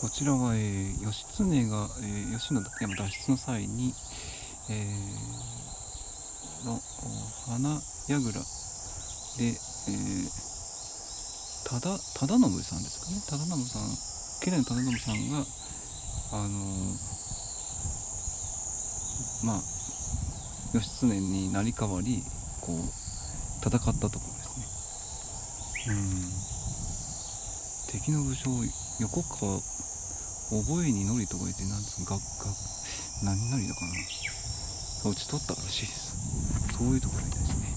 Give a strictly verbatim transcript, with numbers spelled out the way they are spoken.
こちらは、えー、義経が、えー、義の山脱出の際に、えー、の花矢倉で、えー、ただ忠信さんですかね、忠信さん、家来の忠信さんがあのー、まあ義経に成り代わりこう戦ったところですね。うん、敵の武将横川覚えにのりとかいて、なんですか、がが何なりだかな、打ち取ったらしいです。そういうところみたいですね。